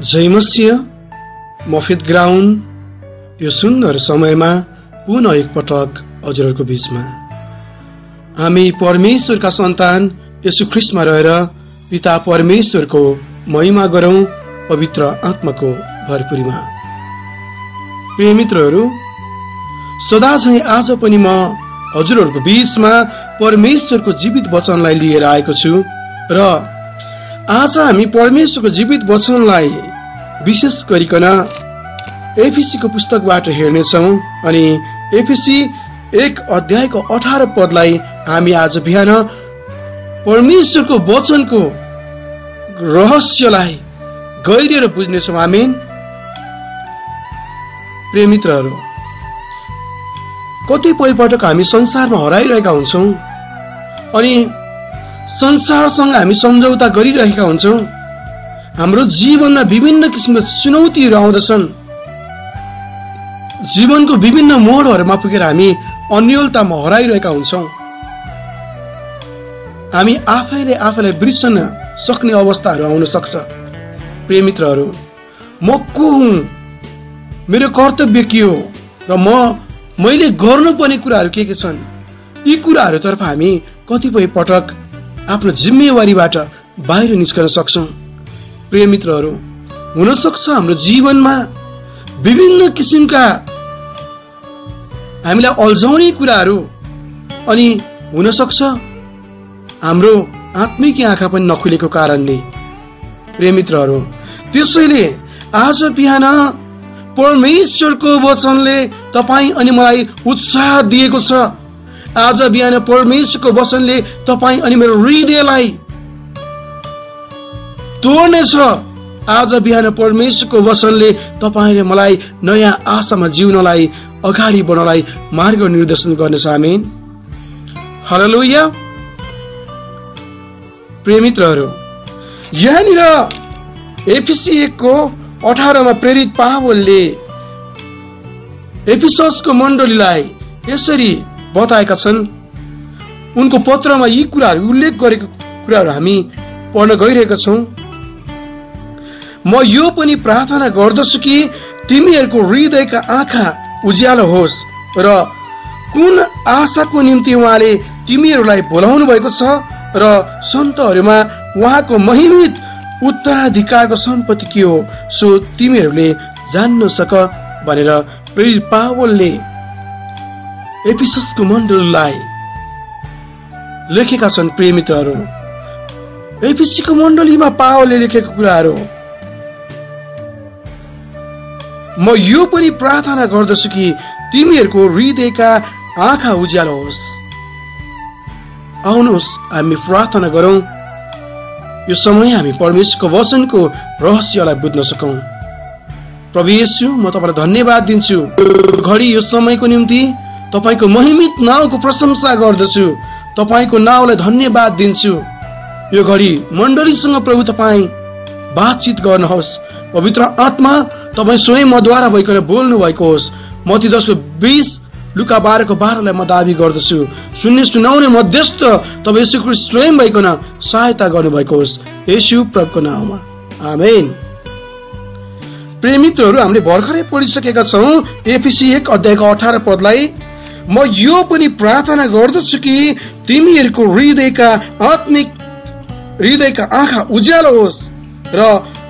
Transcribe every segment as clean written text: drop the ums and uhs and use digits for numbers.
जय मसीह। म faith ground यो सुन्दर समयमा पुनः एकपटक हजुरहरूको बीचमा हामी परमेश्वरका सन्तान येशू ख्रीष्टमा रहेर पिता परमेश्वरको महिमा गरौँ पवित्र आत्माको भरपुरीमा। प्रिय मित्रहरू, सदा झैं आज पनि म हजुरहरूको बीचमा परमेश्वरको जीवित वचनलाई लिएर आएको छु र आज हामी परमेश्वरको जीवित वचनलाई विशेष गरिकन एफिसी को पुस्तकबाट हेर्नेछौँ अनि एफिसी 1 अध्यायको 18 पदलाई हामी आज बिहान परमेश्वरको वचनको रहस्यलाई गहिरिएर बुझ्नेछौँ। आमेन। प्रिय मित्रहरू, कतिपय पटक हामी संसारमा हराइरहेका हुन्छौँ अनि संसारसँग हामी सम्झौता गरिरहेका हुन्छौँ। हाम्रो जीवनमा विभिन्न किसिमका चुनौतीहरू आउँदछन्। जीवनको विभिन्न मोडहरूमा पुगेर हामी अन्योलतामा हराइरहेका हुन्छौँ। हामी आफैले आफैलाई बिर्सन सक्ने अवस्थाहरू आउन सक्छ। प्रिय मित्रहरू, म को हुँ, मेरो कर्तव्य के हो र मैले गर्नुपर्ने कुराहरू के छन्, यी कुराहरूतर्फ हामी कतिपय पटक आफ्नो जिम्मेवारीबाट बाहिर निस्कन सक्छौँ। प्रिय मित्रहरू, हुन सक्छ हाम्रो जीवनमा विभिन्न किसिमका हामीलाई अल्झाउने कुराहरू अनि हुन सक्छ हाम्रो आत्मिक आँखा पनि नखुलेको कारणले। प्रिय मित्रहरू, त्यसैले आज बिहान परमेश्वरको वचनले तपाई अनि मलाई उत्साह दिएको छ। आज बिहान परमेश्वरको वचनले तपाई अनि मेरो हृदयलाई तोड्नेछ। आज बिहान परमेश्वरको वचनले तपाईले मलाई नयाँ आशामा जिउनलाई, अगाडि बढ्नलाई मार्ग निर्देशन गर्नेछ। आमेन। हालेलुया। प्रिय मित्रहरू, यहाँनिर एफिसी 1:18 मा प्रेरित पावलले एफिससको मण्डलीलाई यसरी बताएका छन्। उनको पत्रमा यी कुराहरू उल्लेख गरेको कुराहरू हामी पढ्न गइरहेका छौँ। म यो पनि प्रार्थना गर्दछु कि तिमीहरूको हृदयका आँखा उज्यालो होस् र कुन आशाको निम्ति उहाँले तिमीहरूलाई बोलाउनु भएको छ र सन्तहरूमा उहाँको महिमित उत्तराधिकारको सम्पत्ति के हो, सो तिमीहरूले जान्न सक भनेर प्रेरित पावलले एफिससको मण्डलीलाई लेखेका छन्। प्रिय मित्रहरू, एफिसको मण्डलीमा पावलले लेखेको कुराहरू, म यो पनि प्रार्थना गर्दछु कि तिमीहरूको हृदयका आँखा उज्यालो होस्। आउनुहोस् हामी प्रार्थना गरौँ, यो समय हामी परमेश्वरको वचनको रहस्यलाई बुझ्न सकौं। प्रभु येशू, म तपाईलाई धन्यवाद दिन्छु। घडी यो समयको निम्ति तपाईको महिमित नाउँको प्रशंसा गर्दछु। तपाईको नाउँलाई धन्यवाद दिन्छु। यो घडी मण्डलीसँग प्रभु तपाई बातचीत गर्नुहोस्। पवित्र आत्मा तपाई स्वयं मद्वारा भइकन बोल्नु भएको होस्। मत्ती 10:20, लुका 12:12 म दाबी गर्दछु। सुन्ने सुनाउने मध्यस्थ तब येशू ख्रीष्ट स्वयं भइकन सहायता गर्नुभएको होस्, येशू प्रभुको नाममा। आमेन। प्रिय मित्रहरू, हामीले भर्खरै पढिसकेका छौँ एफिसी 1 अध्यायको 18 पदलाई। म यो पनि प्रार्थना गर्दछु कि तिमीहरूको हृदयका आँखा उज्यालो होस् र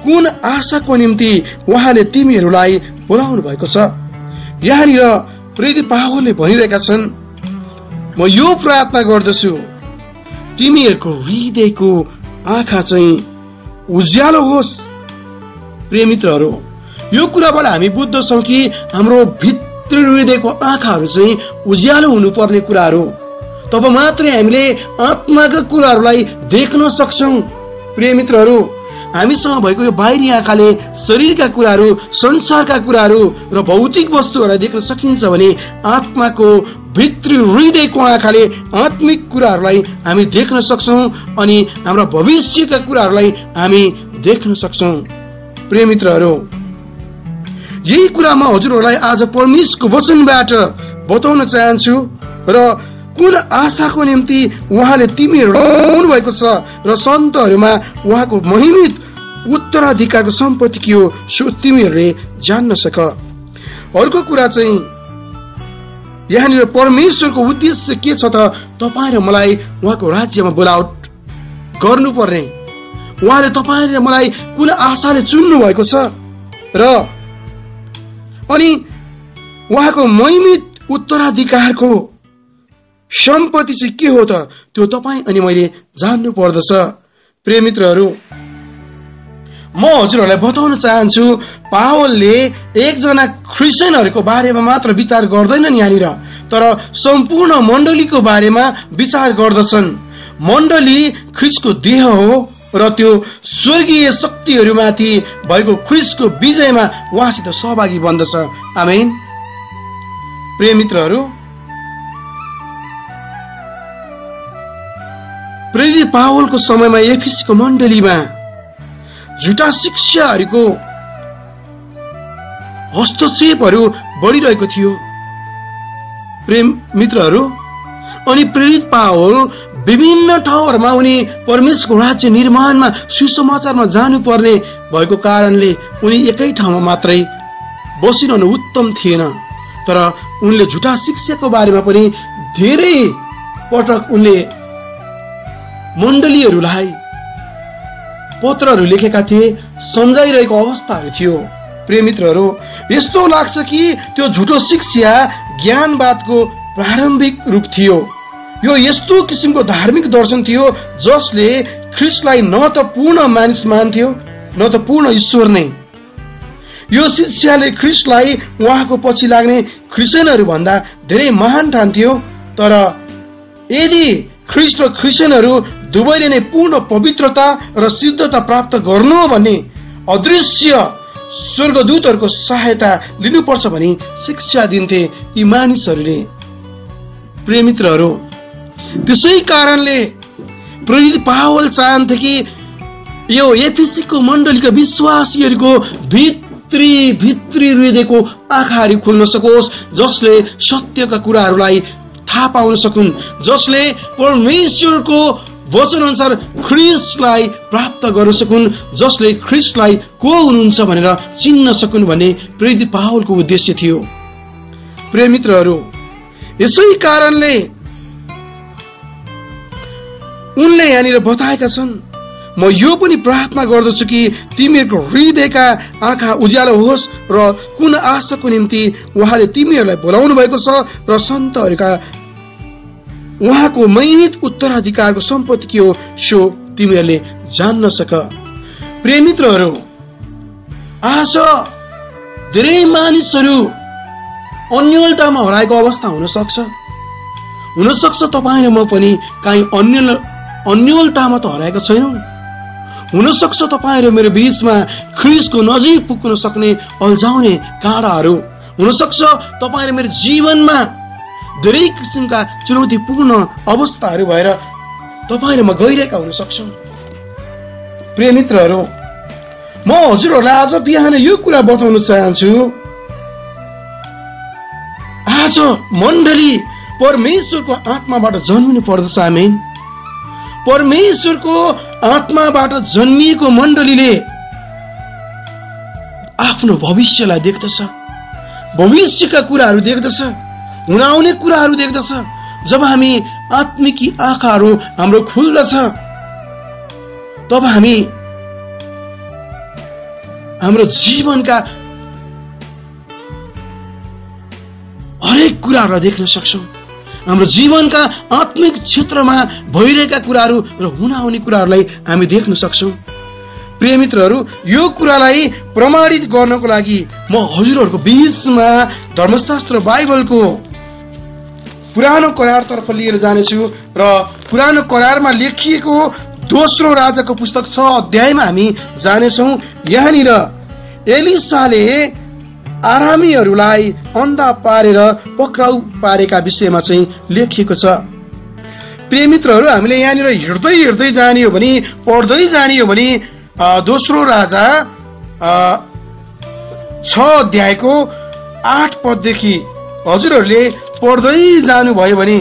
कुन आशाको निम्ति उहाँले तिमीहरूलाई बोलाउनु भएको छ। यहाँनिर प्रेरित पावलले भनिरहेका छन्, म यो प्रार्थना गर्दछु तिमीहरूको हृदयको आँखा चाहिँ उज्यालो होस्। प्रिय मित्रहरू, यो कुराबाट हामी बुझ्दछौँ कि हाम्रो भित्र हृदयको आँखाहरू चाहिँ उज्यालो हुनुपर्ने कुराहरू, तब मात्रै हामीले आत्माका कुराहरूलाई देख्न सक्छौँ। प्रिय मित्रहरू, हामीसँग भएको यो बाहिरी आँखाले शरीरका कुराहरू, संसारका कुराहरू र भौतिक वस्तुहरूलाई देख्न सकिन्छ भने आत्माको भित्री हृदयको आँखाले आत्मिक कुराहरूलाई हामी देख्न सक्छौँ अनि हाम्रो भविष्यका कुराहरूलाई हामी देख्न सक्छौँ। प्रिय मित्रहरू, यही कुरा म हजुरहरूलाई आज परमेश्वरको वचनबाट बताउन चाहन्छु र कुन आशाको निम्ति उहाँले तिमी रहनु भएको छ र सन्तहरुमा उहाँको महिमित उत्तराधिकारको सम्पत्ति के हो सो तिमीहरुले जान्न सक। अर्को कुरा चाहिँ यहाँ परमेश्वरको उद्देश्य के छ त तपाईं र मलाई उहाँको राज्यमा बोलाउट गर्नुपर्ने। उहाँले तपाईं र मलाई कुन आशाले चुन्नु भएको छ र अनि उहाँको महिमित उत्तराधिकारको सम्पत्ति चाहिँ के हो त त्यो तपाई अनि मैले जान्नु पर्दछ। प्रिय मित्रहरू, म हजुरहरूलाई बताउन चाहन्छु पावलले एकजना क्रिस्चियनहरुको बारेमा मात्र विचार गर्दैनन् यहाँनिर, तर सम्पूर्ण मण्डलीको बारेमा विचार गर्दछन्। मण्डली ख्रीष्टको देह हो र त्यो स्वर्गीय शक्तिहरुमाथि भएको ख्रीष्टको विजयमा उहाँसित सहभागी बन्दछ। आमेन। प्रिय मित्रहरू, प्रेरित पावलको समयमा एफिसको मण्डलीमा झुटा शिक्षाहरुको हस्तक्षेपहरु बढिरहेको थियो। प्रेम मित्रहरु, अनि प्रेरित पावल विभिन्न ठाउँहरुमा उनी परमेश्वरको राज्य निर्माणमा सुसमाचारमा जानुपर्ने भएको कारणले उनी एकै ठाउँमा मात्रै बसिरहनु उत्तम थिएन, तर उनले झुटा शिक्षाको बारेमा पनि धेरै पटक उनले मण्डलीहरुलाई पत्रहरु लेखेका थिए, सम्झाइरहेको अवस्थाहरु थियो। प्रिय मित्रहरु, यस्तो लाग्छ कि त्यो झुटो शिक्षा ज्ञानवादको प्रारम्भिक रूप थियो। यो यस्तो किसिमको धार्मिक दर्शन थियो जसले ख्रीष्टलाई न त पूर्ण मानिस मान्थ्यो न त पूर्ण ईश्वर नै। यो शिक्षाले ख्रीष्टलाई उहाँको पछि लाग्ने क्रिस्चियनहरु भन्दा धेरै महान ठान्थ्यो, तर यदि ख्रीष्ट र क्रिस्चियनहरु दुवैले नै पूर्ण पवित्रता र सिद्धता प्राप्त गर्नु हो भने अदृश्य स्वर्गदूतहरुको सहायता लिनुपर्छ भनी शिक्षा दिन्थे यी मानिसहरुले। प्रिय मित्रहरु, त्यसै कारणले प्रेरित पावल चाहन्थे कि यो एफिसीको मण्डलीका विश्वासीहरुको भित्री भित्री हृदयको आँखाहरु खुल्न सकोस्, जसले सत्यका कुराहरुलाई थाहा पाउन सकुन्, जसले परमेश्वरको वचन अनुसार ख्रीष्टलाई प्राप्त गर्न सकुन्, जसले ख्रीष्टलाई को हुनुहुन्छ भनेर चिन्न सकुन् भन्ने प्रेरित पावलको उद्देश्य थियो। प्रिय मित्रहरू, यसै कारणले उनले यहाँनिर बताएका छन्, म यो पनि प्रार्थना गर्दछु कि तिमीहरूको हृदयका आँखा उज्यालो होस् र कुन आशाको निम्ति उहाँले तिमीहरूलाई बोलाउनु भएको छ र सन्तहरुका उहाँको महिमित उत्तराधिकारको सम्पत्ति के हो सो तिमीहरूले जान्न सक। प्रिय मित्रहरू, आशा धेरै मानिसहरू अन्यलतामा हराएको अवस्था हुन सक्छ। हुन सक्छ तपाईँ र म पनि काहीँ अन्यलतामा त हराएको छैनौँ। हुन सक्छ तपाईं र मेरो बीचमा ख्रीष्टको नजिक पुग्न सक्ने अल्झाउने काँडाहरू, हुन सक्छ तपाईं र मेरो जीवनमा धेरै किसिमका चुनौतीपूर्ण अवस्थाहरू भएर तपाईं र म गइरहेका हुन सक्छौं। प्रिय मित्रहरू, म हजुरहरूलाई आज बिहान यो कुरा बताउन चाहन्छु, आज मण्डली परमेश्वरको आत्माबाट जन्मिनु पर्दछ। आमेन। परमेश्वरको आत्माबाट जन्मिएको मण्डलीले आफ्नो भविष्यलाई देख्दछ, भविष्यका कुराहरू देख्दछ, हुन आउने कुराहरू देख्दछ। जब हामी आत्मिकी आँखाहरू हाम्रो खुल्दछ तब हामी हाम्रो जीवनका हरेक कुराहरू देख्न सक्छौँ। हाम्रो जीवनका आत्मिक क्षेत्रमा भइरहेका कुराहरू र हुन आउने कुराहरूलाई हामी देख्न सक्छौँ। प्रिय मित्रहरू, यो कुरालाई प्रमाणित गर्नको लागि म हजुरहरूको बीचमा धर्मशास्त्र बाइबलको पुरानो करारतर्फ लिएर जानेछु र पुरानो करारमा लेखिएको दोस्रो राजाको पुस्तक 6 अध्यायमा हामी जानेछौँ। यहाँनिर एलिसाले आरामीहरूलाई अन्धा पारेर पक्राउ पारेका विषयमा चाहिँ लेखिएको छ। प्रिय मित्रहरू, हामीले यहाँनिर हिँड्दै जाने हो भने, पढ्दै जाने हो भने दोस्रो राजा 6 अध्यायको 8 पददेखि हजुरहरूले पढ्दै जानुभयो भने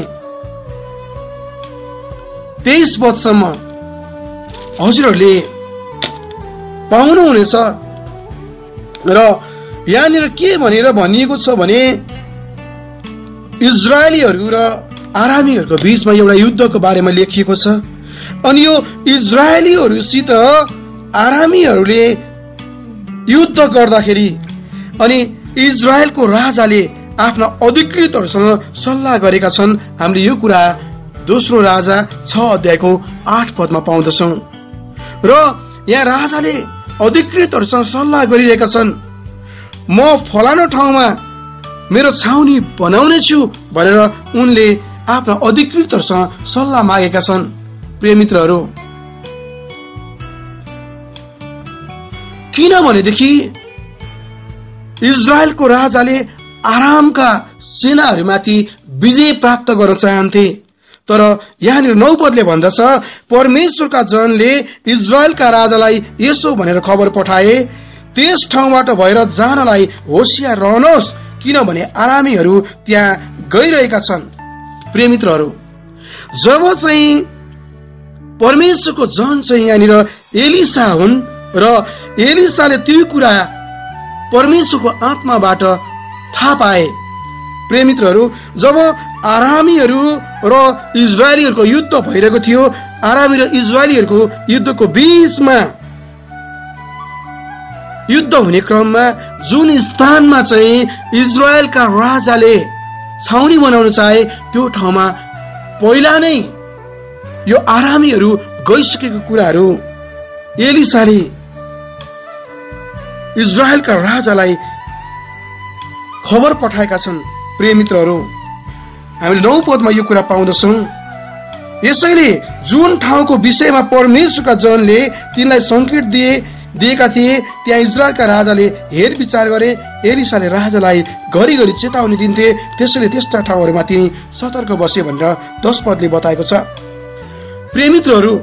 23 वर्षसम्म हजुरहरूले पाउनुहुनेछ। र यहाँनिर के भनेर भनिएको छ भने इजरायलीहरू र आरामीहरूको बीचमा एउटा युद्धको बारेमा लेखिएको छ। अनि यो इजरायलीहरूसित आरामीहरूले युद्ध गर्दाखेरि अनि इजरायलको राजाले आफ्ना अधिकृतहरूसँग सल्लाह गरेका छन्। हामीले यो कुरा दोस्रो राजा 6 अध्यायको 8 पदमा पाउँदछौं। र यहाँ राजाले अधिकृतहरूसँग सल्लाह गरिरहेका छन्, म फलानो ठाउँमा मेरो छाउनी बनाउने छु भनेर उनले आफ्ना अधिकृतहरूसँग सल्लाह मागेका छन्। प्रिय मित्रहरू, किनभनेदेखि इजरायलको राजाले आरामका सेनाहरूमाथि विजय प्राप्त गर्न चाहन्थे। तर यहाँ 9 पदले भन्दछ, परमेश्वरका जनले इजरायलका राजालाई यसो भनेर खबर पठाए, त्यस ठाउँबाट भएर जानलाई होसियार रहनुहोस्, किनभने आरामीहरू त्यहाँ गइरहेका छन्। प्रिय मित्रहरू, जब चाहिँ परमेश्वरको जन चाहिँ यहाँनिर एलिसा हुन् र एलिसाले त्यो कुरा परमेश्वरको आत्माबाट थाहा पाए। प्रिय मित्रहरू, जब आरामीहरू र इजरायलीहरूको युद्ध भइरहेको थियो, आरामी र इजरायलीहरूको युद्धको बीचमा युद्ध हुने क्रममा जुन स्थानमा चाहिँ इजरायलका राजाले छाउनी बनाउन चाहे, त्यो ठाउँमा पहिला नै यो आरामीहरू गइसकेको कुराहरू एलिसाले इजरायलका राजालाई खबर पठाएका छन्। प्रिय मित्रहरू, हामीले 9 पदमा यो कुरा पाउँदछौं। यसैले जुन ठाउँको विषयमा परमेश्वरका जनले तिनलाई संकेत दिएका थिए, त्यहाँ इजरायलका राजाले हेरविचार गरे। एलिसाले राजालाई घरिघरि चेतावनी दिन्थे, त्यसैले त्यस्ता ठाउँहरूमाथि सतर्क बसे भनेर 10 पदले बताएको छ। प्रिय मित्रहरू,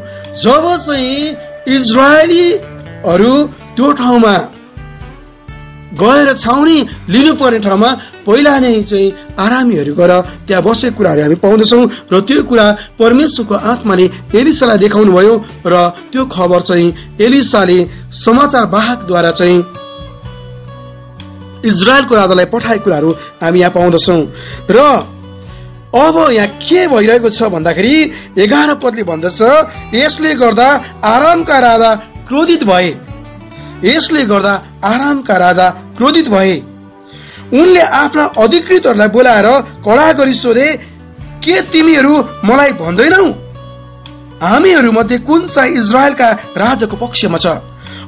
जब चाहिँ इजरायलीहरू त्यो ठाउँमा गएर छाउनी लिनुपर्ने ठाउँमा पहिला नै चाहिँ आरामीहरू गएर त्यहाँ बसेको कुराहरू हामी पाउँदछौँ। र त्यो कुरा परमेश्वरको आत्माले एलिसालाई देखाउनु भयो र त्यो खबर चाहिँ एलिसाले समाचार वाहकद्वारा चाहिँ इजरायलको राजालाई पठाएको कुराहरू हामी यहाँ पाउँदछौँ। र अब यहाँ के भइरहेको छ भन्दाखेरि 11 पदले भन्दछ, यसले गर्दा आरामका राजा क्रोधित भए। यसले गर्दा आरामका राजा क्रोधित भए। उनले आफ्ना अधिकृतहरूलाई बोलाएर कडा गरी सोधे, के तिमीहरू मलाई भन्दैनौ, हामीहरू मध्ये कुन चाहिँ इजरायलका राजाको पक्षमा छ?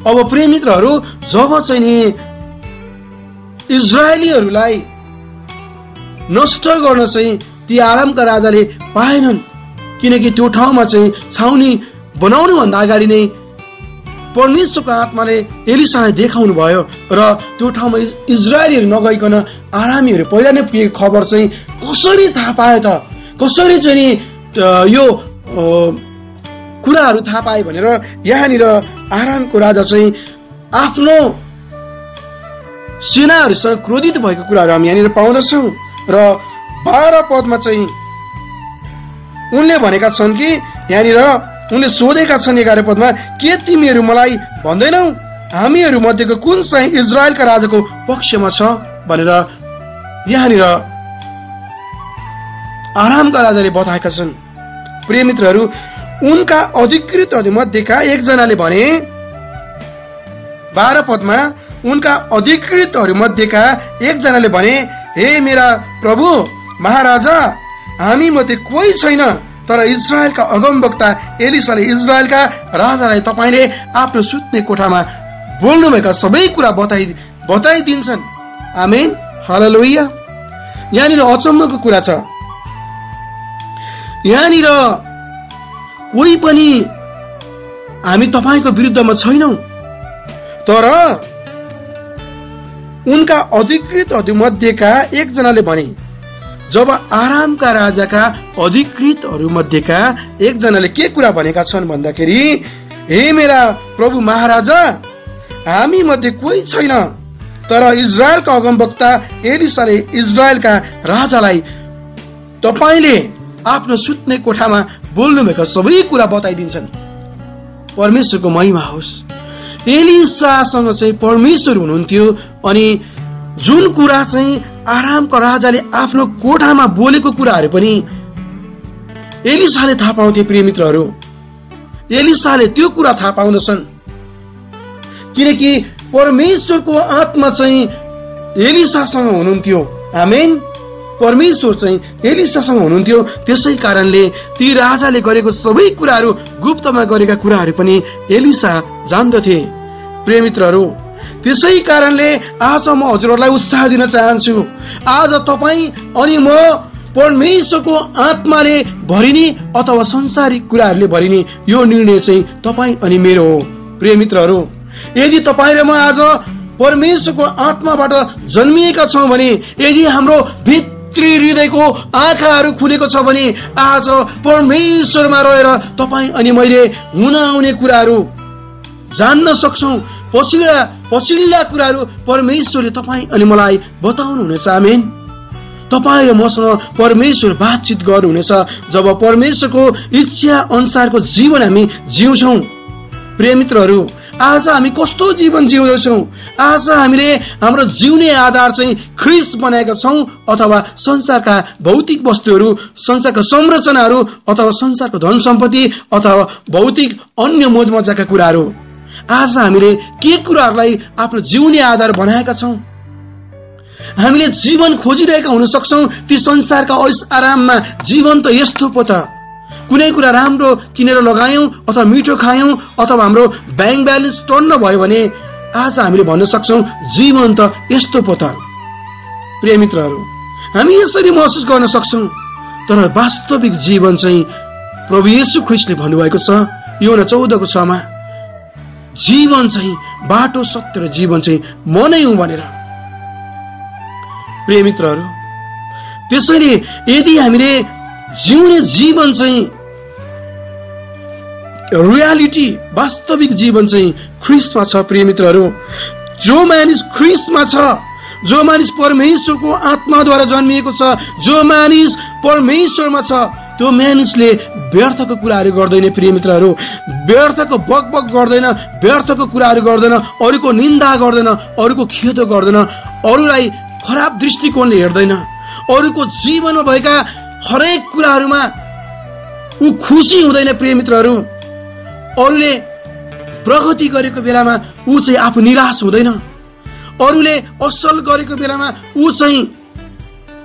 अब प्रिय मित्रहरू, जब चाहिँ नि इजरायलीहरूलाई नष्ट गर्न चाहिँ ती आरामका राजाले पाएनन्, किनकि त्यो ठाउँमा चाहिँ छाउनी बनाउनु भन्दा अगाडि नै परमेश्वरको आत्माले एलिसालाई देखाउनु भयो र त्यो ठाउँमा इजरायलीहरू नगइकन आरामीहरू पहिला नै पुगेको खबर चाहिँ कसरी थाहा पाए त, कसरी चाहिँ नि यो कुराहरू थाहा पाए भनेर यहाँनिर आरामको राजा चाहिँ आफ्नो सेनाहरूसँग क्रोधित भएको कुराहरू हामी यहाँनिर पाउँदछौँ। र 12 पदमा चाहिँ उनले भनेका छन् कि यहाँनिर उनले सोधेका छन् 11 पदमा, के तिमीहरू मलाई भन्दैनौ, हामीहरू मध्येको कुन चाहिँ इजरायलका राजाको पक्षमा छ भनेर यहाँनिर आरामका राजाले बताएका छन्। प्रिय मित्रहरू, उनका अधिकृतहरू मध्येका एकजनाले भने 12 पदमा, उनका अधिकृतहरू मध्येका एकजनाले भने, हे मेरा प्रभु महाराजा, हामी मध्ये कोही छैन, तर इजरायलका अगमवक्ता एलिसाले इजरायलका राजालाई तपाईले आफ्नो सुत्ने कोठामा बोल्नुभएका सबै कुरा बताइदिन्छन्। आमेन, हालेलुया। यहाँनिर अचम्मको कुरा छ, यहाँनिर कोही पनि हामी तपाईको विरुद्धमा छैनौं, तर उनका अधिकृतहरू मध्येका एकजनाले भने। जब आरामका राजाका अधिकृतहरू मध्येका एकजनाले के कुरा भनेका छन् भन्दाखेरि, हे मेरा प्रभु महाराजा, हामी मध्ये कोही छैन, तर इजरायलका अगमवक्ता एलिसाले इजरायलका राजालाई तपाईले आफ्नो सुत्ने कोठामा बोल्नु भएको सबै कुरा बताइदिन्छन्। परमेश्वरको महिमा होस्। एलिसासँग चाहिँ परमेश्वर हुनुहुन्थ्यो अनि जुन कुरा चाहिँ आरामका राजाले आफ्नो कोठामा बोलेको कुराहरु पनि एलिसाले थाहा पाउँथे। प्रिय मित्रहरु, एलिसाले त्यो कुरा थाहा पाउँदछन् किनकि परमेश्वरको आत्मा चाहिँ एलिसासँग हुनुहुन्थ्यो। आमेन। परमेश्वर चाहिँ एलिसासँग हुनुहुन्थ्यो। त्यसै कारणले ती राजाले गरेको सबै कुराहरु, गुप्तमा गरेका कुराहरु पनि एलिसा जान्दथे। प्रिय मित्रहरु, त्यसै कारणले आज म हजुरहरूलाई उत्साह दिन चाहन्छु। आज तपाई अनि म परमेश्वरको आत्माले भरिने अथवा सांसारिक कुराहरुले भरिने यो निर्णय चाहिँ तपाई अनि मेरो हो। प्रिय मित्रहरु, यदि तपाई र म आज परमेश्वरको आत्माबाट जन्मिएका छौं भने, यदि हाम्रो भित्री हृदयको आँखाहरु खुलेको छ भने, आज परमेश्वरमा रहेर तपाई अनि मैले हुन आउने कुराहरु जान्न सक्छौं। पछिल्ला कुराहरु परमेश्वरले तपाई अनि मलाई बताउनु हुनेछ। आमेन। तपाई र मसँग परमेश्वर बातचीत गर्नुहुनेछ जब परमेश्वरको इच्छा अनुसारको जीवन हामी जिउँछौं। प्रिय मित्रहरु, आज हामी कस्तो जीवन जिउँदैछौं? आज हामीले हाम्रो जिउने आधार चाहिँ ख्रीष्ट बनाएका छौं अथवा संसारका भौतिक वस्तुहरू, संसारका संरचनाहरू अथवा संसारको धन सम्पत्ति अथवा भौतिक अन्य मोजमजाका कुराहरू? आज हामीले के कुराहरूलाई आफ्नो जिउने आधार बनाएका छौं? हामीले जीवन खोजिरहेका हुन सक्छौं ती संसारका ऐश आराममा। जीवन त यस्तो पो त, कुनै कुरा राम्रो किनेर लगायौं अथवा मिठो खायौं अथवा हाम्रो बैंक ब्यालेन्स टर्न भयो भने आज हामीले भन्न सक्छौं जीवन त यस्तो पो त। प्रिय मित्रहरु, हामी यसरी महसुस गर्न सक्छौं। तर वास्तविक जीवन चाहिँ प्रभु येशू ख्रीष्टले भन्नुभएको छ योहन्ना 14:6 मा, जीवन चाहिँ बाटो, सत्य र जीवन चाहिँ म नै हुँ भनेर। प्रिय मित्रहरु, त्यसैले यदि हामीले जिउने जीवन चाहिँ रियालिटी, वास्तविक जीवन चाहिँ ख्रीष्टमा छ। प्रिय मित्रहरु, जो मानिस ख्रीष्टमा छ, जो मानिस परमेश्वरको आत्माद्वारा जन्मिएको छ, जो मानिस परमेश्वरमा छ, त्यो मानिसले व्यर्थको कुराहरु गर्दैन। प्रिय मित्रहरु, व्यर्थको बकबक गर्दैन, व्यर्थको कुराहरु गर्दैन, अरूको निन्दा गर्दैन, अरूको खेदो गर्दैन, अरूलाई खराब दृष्टिकोणले हेर्दैन, अरूको जीवनमा भएका हरेक कुराहरुमा उ खुसी हुँदैन। प्रिय मित्रहरु, अरूले प्रगति गरेको बेलामा उ चाहिँ आफू निराश हुँदैन, अरूले असल गरेको बेलामा उ चाहिँ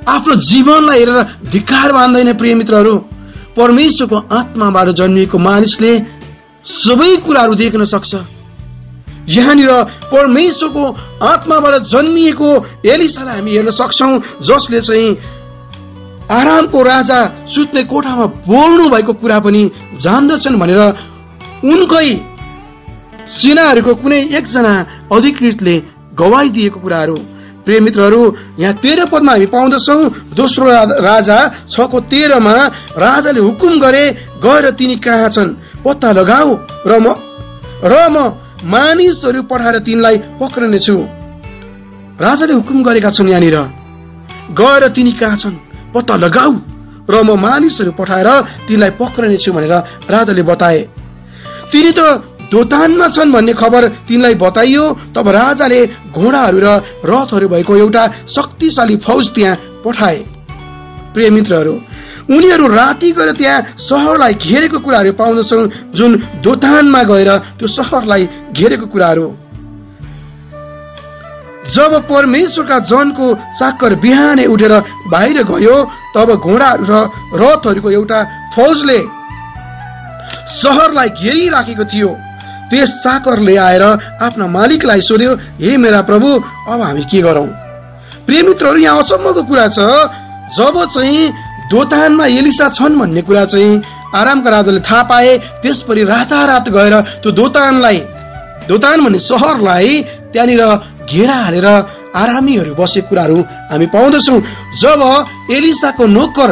आफ्नो जीवनलाई हेरेर धिक्कार मान्दैन। प्रिय मित्रहरु, परमेश्वरको आत्माबाट जन्मिएको मानिसले सबै कुराहरु देख्न सक्छ। यहाँनिर परमेश्वरको आत्माबाट जन्मिएको एलिसालाई हामी हेर्न सक्छौं जसले चाहिँ आरामको राजा सुत्ने कोठामा बोल्नु भएको कुरा पनि जान्दछन् भनेर उनकै सेनाहरूको कुनै एकजना अधिकृतले गवाई दिएको कुराहरु। प्रिय मित्रहरु, यहाँ 13 पदमा हामी पाउँदछौं, दोस्रो राजा 6:13 मा राजाले हुकुम गरे, गएर तिनी कहाँ छन् पत्ता लगाऊ र म मानिसहरू पठाएर तिनीलाई पक्रनेछु। राजाले हुकुम गरेका छन् यहाँनिर, गएर तिनी कहाँ छन् पत्ता लगाऊ र म मानिसहरू पठाएर तिनीलाई पक्रनेछु भनेर राजाले बताए। तिनी त दोतानमा छन् भन्ने खबर तिनलाई बताइयो। तब राजाले घोडाहरु र रथहरु भएको एउटा शक्तिशाली फौज त्यहाँ पठाए। प्रिय मित्रहरु, उनीहरु राति गएर त्यहाँ शहरलाई घेरेको कुराहरु पाउँदछन् जुन दोतानमा गएर त्यो शहरलाई घेरेको कुराहरु। जब परमेश्वरका जनको चाकर बिहानै उठेर बाहिर गयो तब घोडाहरु र रथहरुको एउटा फौजले शहरलाई घेरिराखेको थियो। त्यस चाकरले आएर आफ्ना मालिकलाई सोध्यो, हे मेरा प्रभु, अब हामी के गरौं? प्रिय मित्रहरु, यहाँ अचम्मको कुरा छ। जब चाहिँ दोतानमा एलिसा छन् भन्ने कुरा चाहिँ आरामका राजाले थाहा पाए, त्यसपछि रातारात गएर त्यो दोतान भन्ने शहरलाई त्यहाँनिर घेरा हालेर आरामीहरु बसेको कुराहरु हामी पाउँदछौं। जब एलिसाको नोकर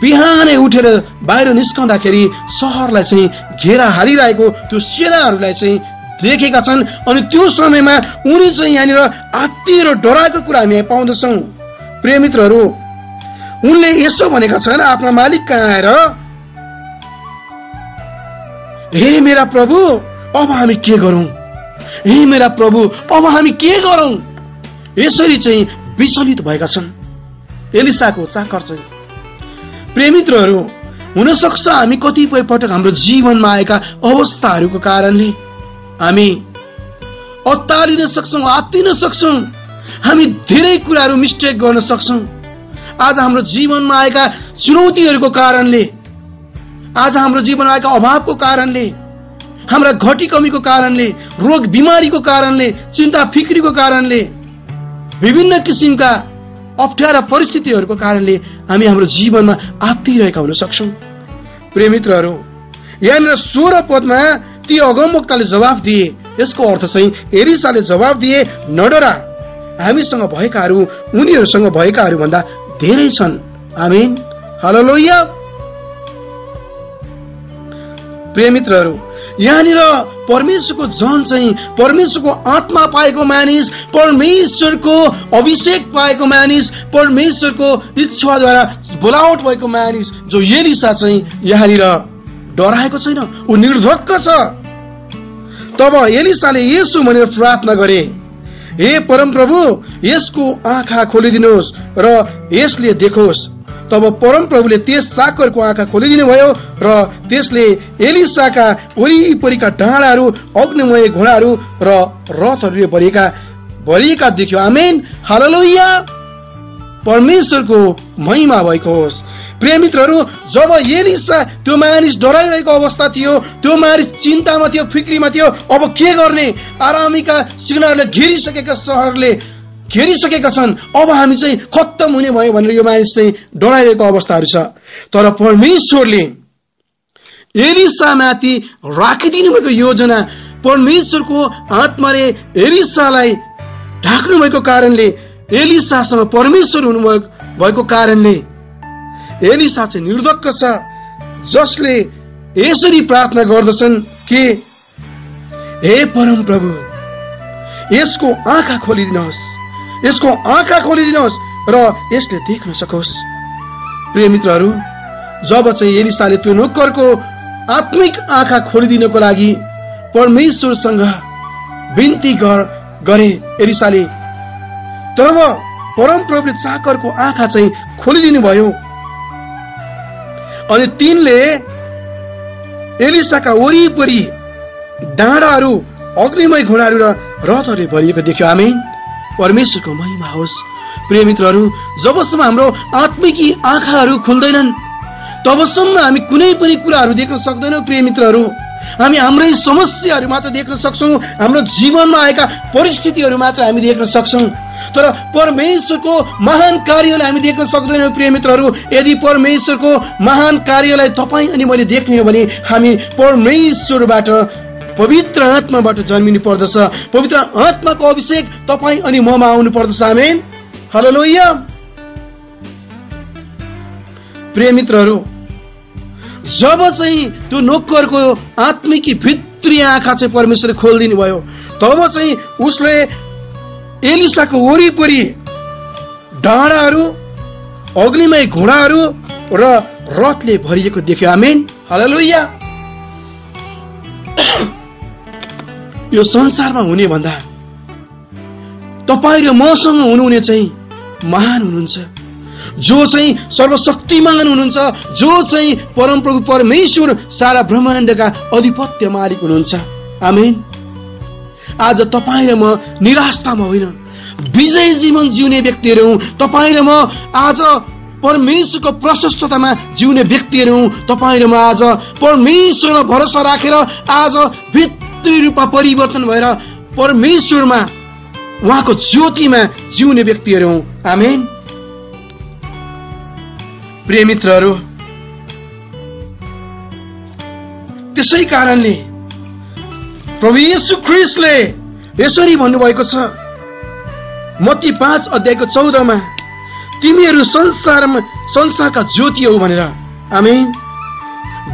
बिहानै उठेर बाहिर निस्कँदाखेरि शहरलाई चाहिँ घेरा हालिरहेको त्यो सेनाहरूलाई चाहिँ देखेका छन् अनि त्यो समयमा उनी चाहिँ यहाँनिर आत्तिएर डराएको कुरा हामी पाउँदछौं। प्रिय मित्रहरु, उनले यसो भनेका छन् आफ्ना मालिक कहाँ आएर, हे मेरा प्रभु अब हामी के गरौं, हे मेरा प्रभु अब हामी के गरौं, यसरी चाहिँ विचलित भएका छन् एलिसाको चाकर चाहिँ। प्रिय मित्रहरू, हुन सक्छ हामी कतिपय पटक हाम्रो जीवनमा आएका अवस्थाहरूको कारणले हामी अत्तारिन सक्छौं, आत्तिन सक्छौं, हामी धेरै कुराहरू मिस्टेक गर्न सक्छौं। आज हाम्रो जीवनमा आएका चुनौतीहरूको कारणले, आज हाम्रो जीवनमा आएका अभावको कारणले, हाम्रा घटी कमीको कारणले, रोग बिमारीको कारणले, चिन्ता फिक्रीको कारणले, विभिन्न किसिमका अप्ठ्यारा परिस्थितिहरूको कारणले हामी हाम्रो जीवनमा आत्तिरहेका हुन सक्छौं। प्रिय मित्रहरू, यहाँ 16 पदमा ती अगमवक्ताले जवाफ दिए, यसको अर्थ चाहिँ एलिसाले जवाफ दिए, नडरा, हामीसँग भएकाहरू उनीहरूसँग भएकाहरू भन्दा धेरै छन्। आमेन, हालेलुया। प्रिय मित्रहरू, यहाँनिर परमेश्वरको जन चाहिँ परमेश्वरको आत्मा पाएको मानिस, परमेश्वरको अभिषेक पाएको मानिस, परमेश्वरको इच्छाद्वारा बोलावट भएको मानिस जो एलिसा चाहिँ यहाँनिर डराएको छैन, ऊ निर्धक्क छ। तब एलिसाले येशू भनेर प्रार्थना गरे, हे परमप्रभु यसको आँखा खोलिदिनुहोस् र यसले देखोस्। तब परमप्रभुले त्यस चाकरको आँखा खोलिदिनु भयो र त्यसले एलिसाका वरिपरिका डाँडाहरू, अग्निमय घोडाहरू र रथहरूले भरिएका देख्यो। आमेन, हालेलुया, परमेश्वरको महिमा भएको होस्। प्रिय मित्रहरू, जब एलिसा त्यो मानिस डराइरहेको अवस्था थियो, त्यो मानिस चिन्तामा थियो, फिक्रीमा थियो, अब के गर्ने, आरामीका सिग्नालले घेरिसकेका सहरले घेरिसकेका छन्, अब हामी चाहिँ खत्तम हुने भयो भनेर यो मानिस चाहिँ डराइरहेको अवस्थाहरू छ। तर परमेश्वरले एलिसामाथि राखिदिनु भएको योजना, परमेश्वरको आत्माले एलिसालाई ढाक्नु भएको कारणले, एलिसासँग परमेश्वर हुनुभएको कारणले एलिसा चाहिँ निर्धक्क छ, जसले यसरी प्रार्थना गर्दछन् कि हे परम प्रभु यसको आँखा खोलिदिनुहोस्, यसको आँखा खोलिदिनुहोस् र यसले देख्न सकोस्। प्रिय मित्रहरू, जब चाहिँ एलिसाले त्यो नोकरको आत्मिक आँखा खोलिदिनको लागि परमेश्वरसँग बिन्ती गरे एलिसाले, तब परमप्रभुले चाकरको आँखा चाहिँ खोलिदिनु भयो अनि तिनले एलिसाका वरिपरि डाँडाहरू, अग्निमय घोडाहरू र रथहरूले भरिएको देख्यो। हामी परमेश्वरको महिमा होस्। प्रिय मित्रहरू, जबसम्म हाम्रो आत्मिक आँखाहरू खुल्दैनन् तबसम्म हामी कुनै पनि कुराहरू देख्न सक्दैनौँ। प्रिय मित्रहरू, हामी हाम्रै समस्याहरू मात्र देख्न सक्छौँ, हाम्रो जीवनमा आएका परिस्थितिहरू मात्र हामी देख्न सक्छौँ, तर परमेश्वरको महान कार्यलाई हामी देख्न सक्दैनौँ। प्रिय मित्रहरू, यदि परमेश्वरको महान कार्यलाई तपाईँ अनि मैले देख्ने हो भने हामी परमेश्वरबाट, पवित्र आत्माबाट जन्मिनु पर्दछ, पवित्र आत्माको अभिषेक तपाईँ अनि ममा आउनु पर्दछ। आमेन, हालेलुया। प्रिय मित्रहरू, जब चाहिँ त्यो नोकरको आत्मिक भित्री आँखा चाहिँ परमेश्वरले खोलिदिनु भयो, तब चाहिँ उसले एलिसाको वरिपरि डाँडाहरू, अग्निमय घोडाहरू र रथले भरिएको देख्यो। आमेन, हालेलुया। यो संसारमा हुने भन्दा तपाईँ र मसँग हुनुहुने चाहिँ महान हुनुहुन्छ, जो चाहिँ सर्वशक्तिमान हुनुहुन्छ, जो चाहिँ परमप्रभु परमेश्वर सारा ब्रह्माण्डका अधिपत्य मालिक हुनुहुन्छ। आमेन, आज तपाईँ र म निराशामा होइन, विजयी जीवन जिउने व्यक्तिहरू हौं। तपाईँ र म आज परमेश्वरको प्रशस्ततामा जिउने व्यक्तिहरू हौं। तपाईँ र म आज परमेश्वरमा भरोसा राखेर आज भित्री रूपमा परिवर्तन भएर परमेश्वरमा, उहाँको ज्योतिमा जिउने व्यक्तिहरू हौं। आमेन। प्रिय मित्रहरू, त्यसै कारणले प्रभु येशू ख्रीष्टले यसरी भन्नुभएको छ मत्ती 5:14 मा, तिमीहरू संसारका ज्योति हौ भनेर। आमेन।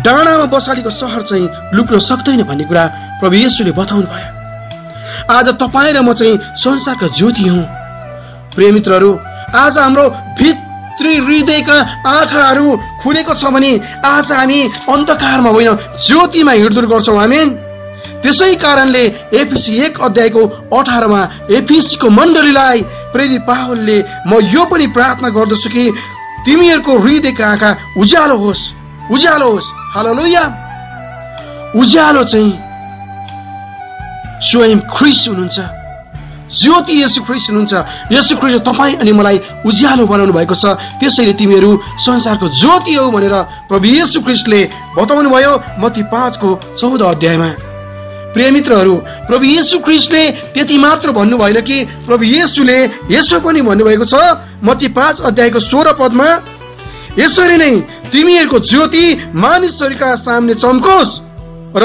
डाँडामा बसालीको सहर चाहिँ लुक्न सक्दैन भन्ने कुरा प्रभु येशूले बताउनु भयो। आज तपाईँ र म चाहिँ संसारका ज्योति हौ। प्रिय मित्रहरू, आज हाम्रो भित्र श्री हृदयका आँखाहरू खुलेको छ भने आज हामी अन्धकारमा होइन ज्योतिमा हिँड्दुर गर्छौं। आमेन। त्यसै कारणले एफिसी 1 अध्यायको 18 मा एफिसीको मण्डलीलाई प्रेरित पावलले म यो पनि प्रार्थना गर्दछु कि तिमीहरूको हृदयका आँखा उज्यालो होस्, उज्यालो होस्। हालेलुया। उज्यालो चाहिँ स्वयं ख्रीष्ट हुनुहुन्छ, ज्योति येशू ख्रीष्ट हुनुहुन्छ। येशू ख्रीष्ट तपाई अनि मलाई उज्यालो बनाउनु भएको छ, त्यसैले तिमीहरू संसारको ज्योति हो भनेर प्रभु येशू ख्रीष्टले बताउनु भयो मत्ती 5 को 14 अध्यायमा। प्रिय मित्रहरू, प्रभु येशू ख्रीष्टले त्यति मात्र भन्नु भएन कि प्रभु येशूले यसो पनि भन्नु भएको छ मत्ती 5 अध्यायको 16 पदमा, यसरी नै तिमीहरूको ज्योति मानिसहरूका सामने चम्कोस् र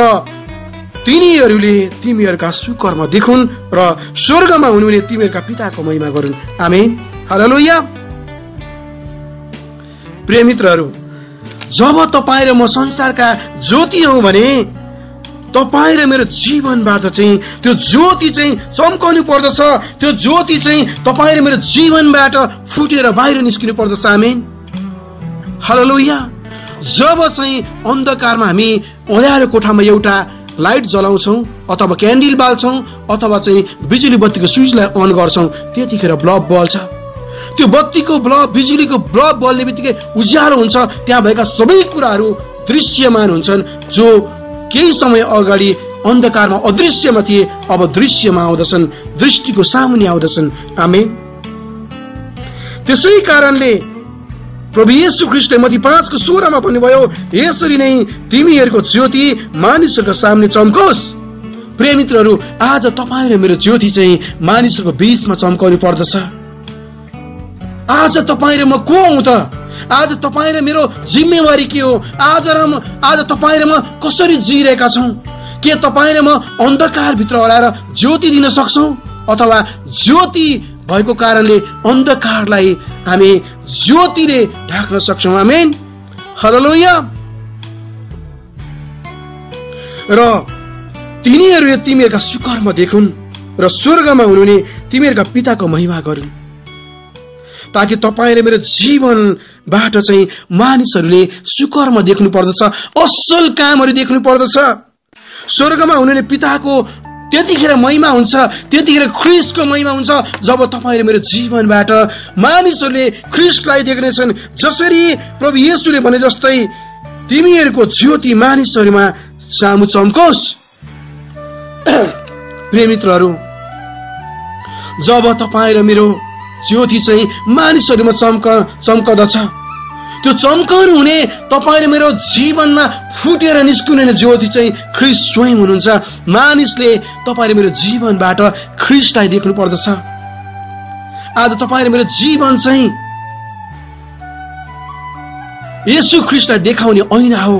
तिनीहरूले तिमीहरूका सुकर्म देखुन् र स्वर्गमा हुनुहुने तिमीहरूका पिताको महिमा गरुन्। आमेन। हालेलुया। प्रिय मित्रहरू, जब तपाई र म संसारका ज्योति हौ भने तपाई र मेरो जीवनबाट चाहिँ त्यो ज्योति चाहिँ चम्काउनु पर्दछ। त्यो ज्योति चाहिँ तपाई र मेरो जीवनबाट फुटेर बाहिर निस्किनु पर्दछ। आमेन। हालेलुया। जब चाहिँ अन्धकारमा हामी ओह्यारो कोठामा एउटा लाइट जलाउँछौं अथवा क्यान्डल बाल्छौं अथवा चाहिँ बिजुली बत्तीको स्विचलाई अन गर्छौं, त्यतिखेर बल्ब बल्छ। त्यो बत्तीको बल्ब, बिजुलीको बल्ब बल्नेबित्तिकै उज्यालो हुन्छ। त्यहाँ भएका सबै कुराहरू दृश्यमान हुन्छन् जो केही समय अगाडि अन्धकारमा अदृश्यमा थिए, अब दृश्यमा आउँदछन्, दृष्टिको सामुने आउँदछन्। आमेन। त्यसै कारणले प्रभु येशू ख्रीष्टले मत्ती 5 को 16 मा भन्नुभयो, यसरी नै तिमीहरूको ज्योति मानिसहरूको सामने चम्कोस्। प्रिय मित्रहरू, आज तपाईं र मेरो ज्योति चाहिँ मानिसहरूको बीचमा चम्काउनु पर्दछ। आज तपाईं र म को हौं त? आज तपाईं र मेरो जिम्मेवारी के हो? आज तपाईं र म कसरी जिइरहेका छौं? के तपाईं र म अन्धकार भित्र हराएर ज्योति दिन सक्छौं अथवा ज्योति भएको कारणले अन्धकारलाई हामी ज्योतिले ढाक्न सक्छौं? आमेन। हालेलुया। र तिनीहरूले तिमीहरूका सुकर्म देखुन् र स्वर्गमा हुनुहुने तिमीहरूका पिताको महिमा गरुन्, ताकि तपाईले मेरो जीवनबाट चाहिँ मानिसहरूले सुकर्म देख्नु पर्दछ, असल कामहरू देख्नु पर्दछ। स्वर्गमा हुनुहुने पिताको त्यतिखेर महिमा हुन्छ, त्यतिखेर ख्रीष्टको महिमा हुन्छ जब तपाईले मेरो जीवनबाट मानिसहरूले ख्रीष्टलाई देख्नेछन्। जसरी प्रभु येशूले भने जस्तै तिमीहरूको ज्योति मानिसहरूमा सामु चम्कोस्। प्रिय मित्रहरू, जब तपाई र मेरो ज्योति चाहिँ मानिसहरूमा चम्कदछ, त्यो चम्कन हुने तपाईं र मेरो जीवनमा फुटेर निस्किने ज्योति चाहिँ ख्रीष्ट स्वयं हुनुहुन्छ। मानिसले तपाईं र मेरो जीवनबाट ख्रीष्टलाई देख्नु पर्दछ। आज तपाईं र मेरो जीवन चाहिँ येशू ख्रीष्टलाई देखाउने ऐना हो।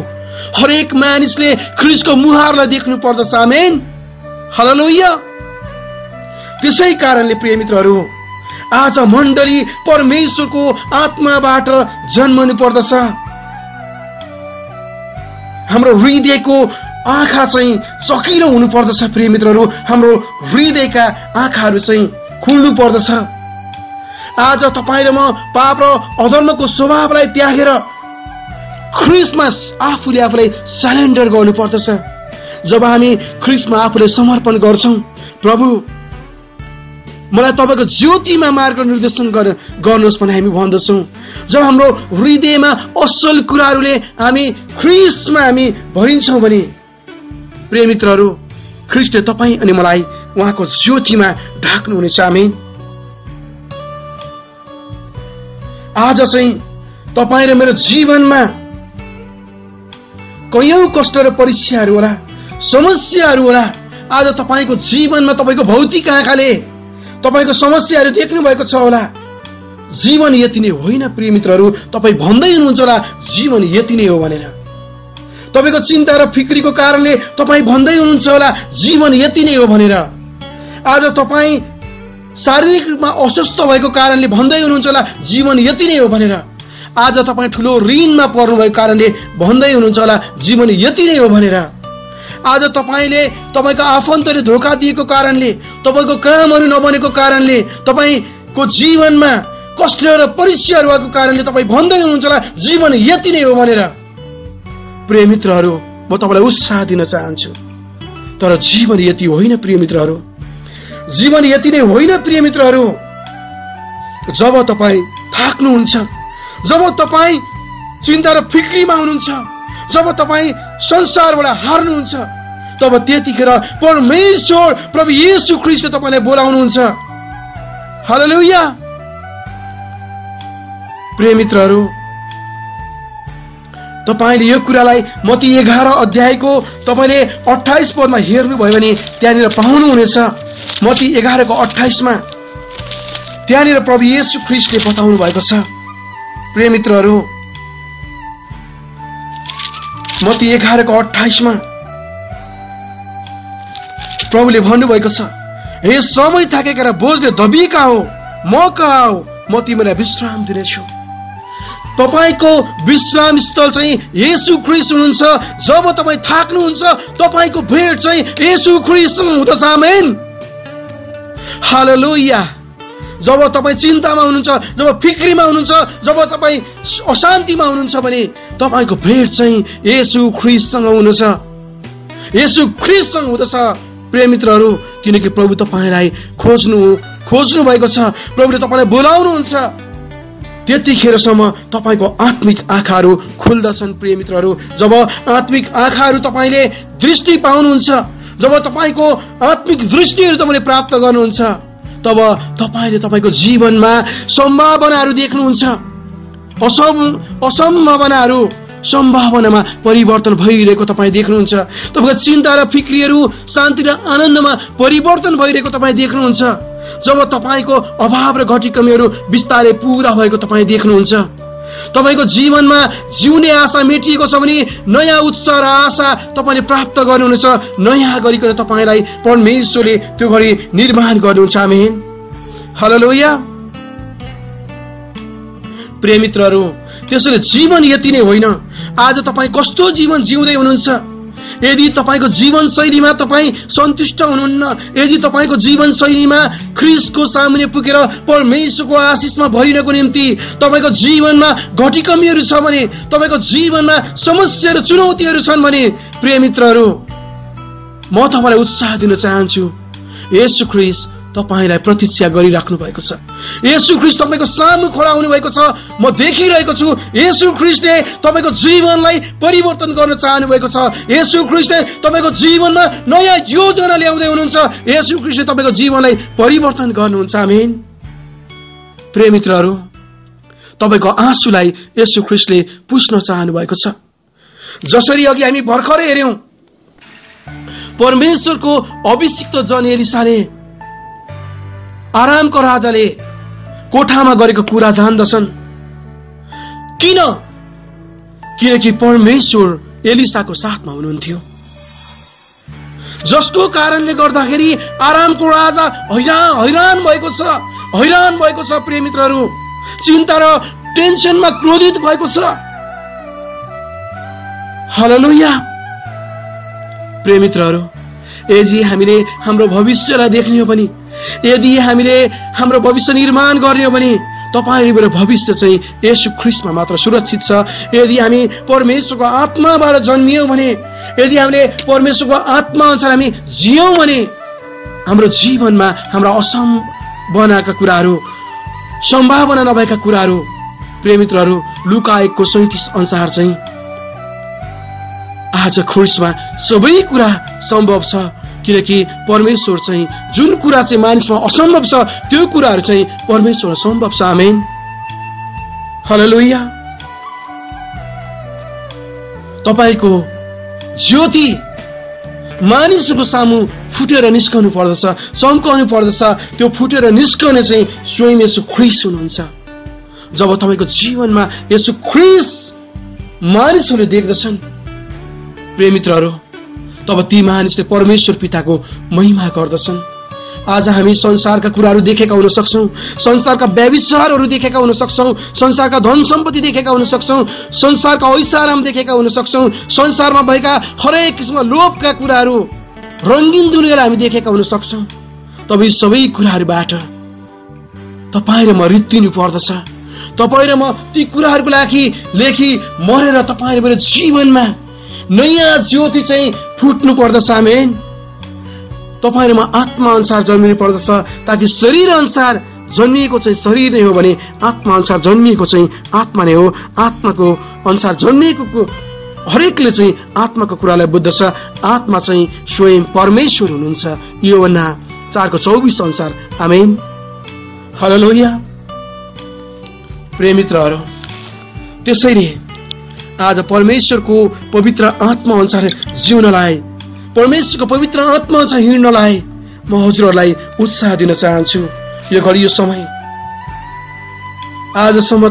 हरेक मानिसले ख्रीष्टको मुहारलाई देख्नु पर्दछ। आमेन। हालेलुया। त्यसै कारणले प्रिय मित्रहरू, आज मण्डली परमेश्वरको आत्माबाट जन्मनु पर्दछ। हाम्रो हृदयको आँखा चाहिँ चकिलो हुनु पर्दछ। प्रिय मित्रहरू, हाम्रो हृदयका आँखाहरू चाहिँ खुल्नु पर्दछ। आज तपाईले म पाप र अधर्मको स्वभावलाई त्यागेर ख्रीष्टमा आफूले आफूलाई सरेन्डर गर्नु पर्दछ। जब हामी ख्रीष्टमा आफूलाई समर्पण गर्छौं, प्रभु मलाई तपाईको ज्योतिमा मार्गनिर्देशन गर्नुहोस् भने हामी भन्दछौं। जब हाम्रो हृदयमा असल कुराहरूले हामी ख्रीष्टमा हामी भरिन्छौं भने प्रिय मित्रहरू, ख्रीष्टले तपाई अनि मलाई उहाँको ज्योतिमा ढाक्नु हुनेछ। आमेन। आज चाहिँ तपाई र मेरो जीवनमा कयौं कष्ट र परीक्षाहरू होला, समस्याहरू होला। आज तपाईको जीवनमा तपाईको भौतिक आँखाले तपाईको समस्याहरू देख्नु भएको छ होला, जीवन यति नै होइन। प्रिय मित्रहरू, तपाई भन्दै हुनुहुन्छ होला जीवन यति नै हो भनेर। तपाईको चिन्ता र फिक्रीको कारणले तपाई भन्दै हुनुहुन्छ होला जीवन यति नै हो भनेर। आज तपाई शारीरिक रूपमा अस्वस्थ भएको कारणले भन्दै हुनुहुन्छ होला जीवन यति नै हो भनेर। आज तपाई ठूलो ऋणमा पर्नु भएको कारणले भन्दै हुनुहुन्छ होला जीवन यति नै हो भनेर। आज तपाईले तपाईको आफन्तले धोका दिएको कारणले, तपाईको कामहरु नबनेको कारणले, तपाईको जीवनमा कष्ट र परीक्षाहरुको कारणले तपाई भन्दै हुनुहुन्छ होला जीवन यति नै हो भनेर। प्रिय मित्रहरु, म तपाईलाई उत्साह दिन चाहन्छु। तर जीवन यति होइन प्रिय मित्रहरु, जीवन यति नै होइन प्रिय मित्रहरु। जब तपाई थाक्नुहुन्छ, जब तपाई चिन्ता र फिक्रीमा हुनुहुन्छ, जब तपाई संसारबाट हार्नुहुन्छ, तब त्यतिखेर परमेश्वर प्रभु येशू ख्रीष्ट तपाईलाई बोलाउनुहुन्छ। हालेलुया। प्रिय मित्रहरु, तपाईले यो कुरालाई मत्ती 11 अध्यायको तपाईले 28 पदमा हेर्नुभयो भने त्यहाँनिर पाउनुहुनेछ। मत्ती 11 को 28 मा त्यहाँनिर प्रभु येशू ख्रीष्टले बताउनु भएको छ। प्रिय मित्रहरु, मत्ती 11 को 28 मा प्रभुले भन्नुभएको छ, हे सबै थाकेका र बोझले दबिएका हो, म कहाँ हो, म तिमीलाई विश्राम दिनेछु। तपाईको विश्राम स्थल चाहिँ येशू ख्रीष्ट हुनुहुन्छ। जब तपाई थाक्नुहुन्छ, तपाईको भेट चाहिँ येशू ख्रीष्टसँग हुँदछ। आमेन, हालेलुया। जब तपाई चिन्तामा हुनुहुन्छ, जब फिक्रीमा हुनुहुन्छ, जब तपाई अशान्तिमा हुनुहुन्छ भने तपाईको भेट चाहिँ येशू ख्रीष्टसँग हुनुहुन्छ, येशू ख्रीष्टसँग हुँदछ। प्रिय मित्रहरु, किनकि प्रभु तपाईलाई खोज्नु भएको छ, प्रभुले तपाईलाई बोलाउनुहुन्छ। त्यतिखेरसम्म तपाईको आत्मिक आँखाहरु खुल्दछन् प्रिय मित्रहरु। जब आत्मिक आँखाहरु तपाईले दृष्टि पाउनुहुन्छ, जब तपाईको आत्मिक दृष्टिहरु तपाईले प्राप्त गर्नुहुन्छ, तब तपाईले तपाईको जीवनमा सम्भावनाहरु देख्नुहुन्छ। असम्भावनाहरु सम्भावनामा परिवर्तन भइरहेको तपाई देख्नुहुन्छ। तपाईको चिन्ता र फिक्रीहरु शान्ति र आनन्दमा परिवर्तन भइरहेको तपाई देख्नुहुन्छ। जब तपाईको अभाव र घटी कमीहरु विस्तारै पूरा भएको तपाई देख्नुहुन्छ, तपाईको जीवनमा जिउने आशा मेटिएको छ भने नयाँ उत्साह र आशा तपाईले प्राप्त गर्नुहुनेछ। नयाँ गरिकन तपाईलाई परमेश्वरले त्यो घडी निर्माण गर्नुहुन्छ। आमेन, हालेलुया। प्रिय मित्रहरु, त्यसैले जीवन यति नै होइन। आज तपाई कस्तो जीवन जिउँदै हुनुहुन्छ? यदि तपाईको जीवन शैलीमा तपाई सन्तुष्ट हुनुहुन्न, यदि तपाईको जीवन शैलीमा ख्रीष्टको सामने पुगेर परमेश्वरको आशिषमा भरिनको निम्ति तपाईको जीवनमा घटी कमीहरु छ भने, तपाईको जीवनमा समस्या र चुनौतीहरु छन् भने, प्रिय मित्रहरु, म तपाईलाई उत्साह दिन चाहन्छु। येशू ख्रीष्ट तपाईलाई प्रतीक्षा गरिराख्नु भएको छ। येशू ख्रीष्ट तपाईको सामु खडा हुनु भएको छ। म देखिरहेको छु येशू ख्रीष्टले तपाईको जीवनलाई परिवर्तन गर्न चाहनु भएको छ। येशू ख्रीष्टले तपाईको जीवनमा नयाँ योजना ल्याउँदै हुनुहुन्छ। येशू ख्रीष्टले तपाईको जीवनलाई परिवर्तन गर्नुहुन्छ। आमेन। प्रिय मित्रहरु, तपाईको आँसुलाई येशू ख्रीष्टले पुस्न चाहनु भएको छ। जसरी अघि हामी भर्खरै हेर्यौं, परमेश्वरको अभिषिक्त जन एलिसाले आरामको राजाले कोठामा गरेको कुरा जान्दछन्। किनकि परमेश्वर एलिसाको साथमा हुनुहुन्थ्यो, जसको कारणले गर्दाखेरि आरामको राजा हैरान भएको छ। प्रिय मित्रहरु, चिन्ता र टेन्सनमा क्रोधित भएको छ। हालेलुया। प्रिय मित्रहरु, यदि हामीले हाम्रो भविष्यलाई देख्ने हो भने, यदि हामीले हाम्रो भविष्य निर्माण गर्ने हो भने, तपाईको भविष्य चाहिँ येशू ख्रीष्टमा मात्र सुरक्षित छ। यदि हामी परमेश्वरको आत्माबाट जन्मियौँ भने, यदि हामीले परमेश्वरको आत्मा अनुसार हामी जियौँ भने, हाम्रो जीवनमा हाम्रा असम्भावनाका कुराहरू, सम्भावना नभएका कुराहरू, प्रिय मित्रहरू, लुका 1 को 37 अनुसार चाहिँ आज ख्रीष्टमा सबै कुरा सम्भव छ। किनकि परमेश्वर चाहिँ जुन कुरा चाहिँ मानिसमा असम्भव छ, त्यो कुराहरु चाहिँ परमेश्वर सम्भव छ। आमेन, हालेलुया। तपाईको ज्योति मानिसको सामु फुटेर निस्कनु पर्दछ, चम्काउनु पर्दछ। त्यो फुटेर निस्कने चाहिँ स्वयं येशू ख्रीष्ट हुनुहुन्छ। जब तपाईको जीवनमा येशू ख्रीष्ट मानिसहरुले देख्दछन्, प्रिय मित्रहरु, तब ती मानिसले परमेश्वर पिताको महिमा गर्दछन्। आज हामी संसारका कुराहरू देखेका हुन सक्छौं, संसारका व्यभिचारहरू देखेका हुन सक्छौं, संसारका धन सम्पत्ति देखेका हुन सक्छौं, संसारका ऐषाराम देखेका हुन सक्छौं, संसारमा भएका हरेक किसिमका लोभका कुराहरू, रंगीन दुनियाँलाई हामी देखेका हुन सक्छौं। तब यी सबै कुराहरूबाट तपाईले म रित्तिनु पर्दछ। तपाईले म ती कुराहरुको लागि लेखी मरेर तपाईले मेरो जीवनमा नयाँ ज्योति चाहिँ फुट्नु पर्दछ। आमेन। तपाईले म आत्मा अनुसार जन्मिनु पर्दछ ताकि शरीर अनुसार जन्मिएको चाहिँ शरीर नै हो भने आत्मा अनुसार जन्मिएको चाहिँ आत्मा नै हो। आत्माको अनुसार जन्मिएको हरेकले चाहिँ आत्माको कुरालाई बुझ्दछ। आत्मा चाहिँ स्वयं परमेश्वर हुनुहुन्छ। योहन्ना 4:24 अनुसार। आमेन। हालेलुया। प्रिय मित्रहरु, त्यसैले आज परमेश्वरको पवित्र आत्मा अनुसार जिउनलाई, परमेश्वरको पवित्र आत्मा अनुसार हिँड्नलाई म हजुरहरुलाई उत्साह दिन चाहन्छु। यो घडी, यो समय, आजसम्म